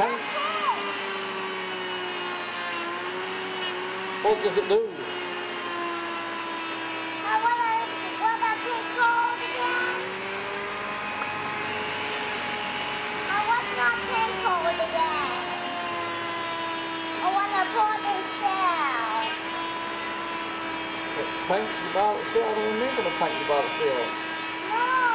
tank. What does it do? I wanna get cold again. I want my tank cold again. I wanna pour the shell. Paint the bottle shell? I don't remember the paint the bottle shell. No.